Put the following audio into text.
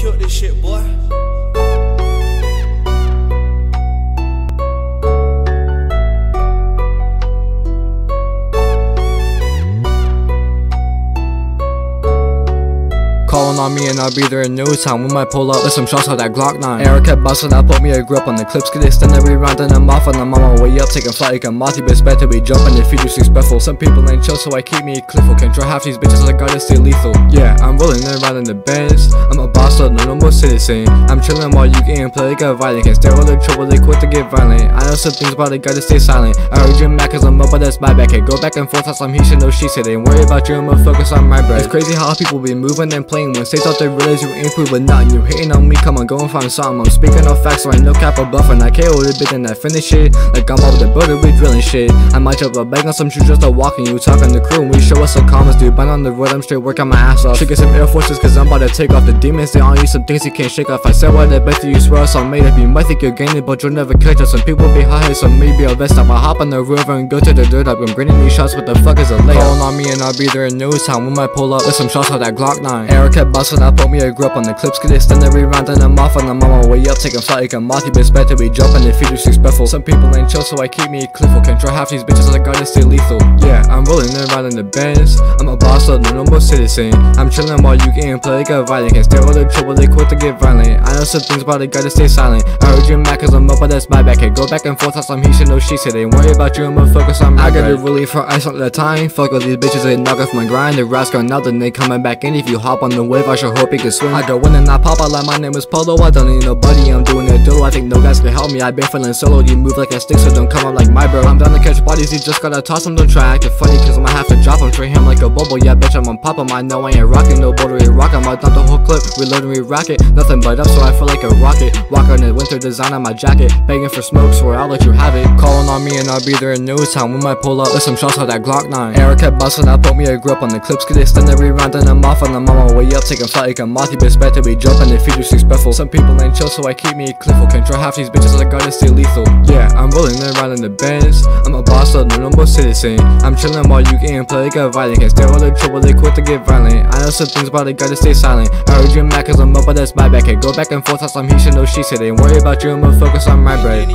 kill this shit, boy. Calling on me and I'll be there in no time. We might pull up with some shots out that Glock 9. Arrow kept busting, that put me a grip on the clips. Get extended, we rounding them off, and I'm on my way up, taking flight like a Mati. But it's better we jumping if you disrespectful. Some people ain't chill, so I keep me a cliffle. Control half these bitches, I gotta stay lethal. Yeah, I'm rolling around in the bench. I'm a boss, up, no normal citizen. I'm chilling while you getting play like a violent. Can't stay all the trouble, they quick to get violent. I know some things, but I gotta stay silent. I already dream back, cause I'm up, but that's my back. Hey, go back and forth on some he said, no she said. Ain't worry about you, I'ma focus on my breath. It's crazy how people be moving and playing. When they thought they realized you ain't food, but not you hating on me, come on, go and find something. I'm speaking on facts, so I ain't no cap or bluffing. I KO the bitch and I finish it. Like I'm out with the builder, we drilling shit. I might drop a bag on some shoes just to walking. You talking to crew, and we show us some comments, dude. Bang on the road, I'm straight working my ass off. Shaking some Air Forces, cause I'm about to take off the demons. They on you some things you can't shake off. I said what I bet you swear us on made up. You might think you're gaining, but you'll never catch us. Some people be high, so maybe I'll vest up. I hop on the river and go to the dirt up. I'm grinding these shots, what the fuck is a layup? Calling on me and I'll be there in no time. We might pull up with some shots out that Glock 9. Kept bustin', I put me a grip on the clips. Get extended, we roundin' them off, and I'm on my way up, taking flight like a Mati. But it's better we jumpin' if you disrespectful. Some people ain't chill, so I keep me a cliffle. Control half these bitches, I gotta stay lethal. Yeah, I'm rollin' around in the bench. I'm a boss, up, no normal citizen. I'm chillin' while you getting play like a violent. Can't stay all the trouble, they quick to get violent. I know some things, but I gotta stay silent. I heard you mad, cause I'm up, but that's my back. Hey, go back and forth on some he said, no she said. Ain't worry about you, I'ma focus on my bread. I gotta relieve for ice all the time. Fuck all these bitches, they knock off my grind. The rats gone out, then they coming back in. If you hop on the wave, I sure hope you can swim. I go in and I pop out like my name is Polo. I don't need nobody, I'm doing it duo. I think no guys can help me, I've been feeling solo. You move like a stick, so don't come up like my bro. I'm down to catch bodies, you just gotta toss them. Don't try acting funny, cause I might have to drop them. Treat him like a bubble, yeah bitch, I'm on pop him. I know I ain't rocking, no boulder, you rock him. I dump the whole clip, reload and re-rack it. Nothing but up, so I feel like a rocket. Walk on the winter design on my jacket. Begging for smoke, swear I'll let you have it. Calling on me and I'll be there in no time. We might pull up with some shots out that Glock 9. Arrow kept busting, I put me a grip on the clips. Get extended, re-round and I'm off, and I'm on my way up, taking flight like a Mati. But it's better we jumpin' if you disrespectful. Some people ain't chill, so I keep me a cliffle. Control half these bitches, I gotta stay lethal. Yeah, I'm rolling around in the bench. I'm a boss, up, no normal citizen. I'm chillin' while you getting play like a violent. Can't stay all the trouble, they quick to get violent. I know some things, but I gotta stay silent. I heard you mad, cause I'm up, but that's my back. Hey, go back and forth on some he said, no she said. Ain't worry about you, I'ma focus on my bread.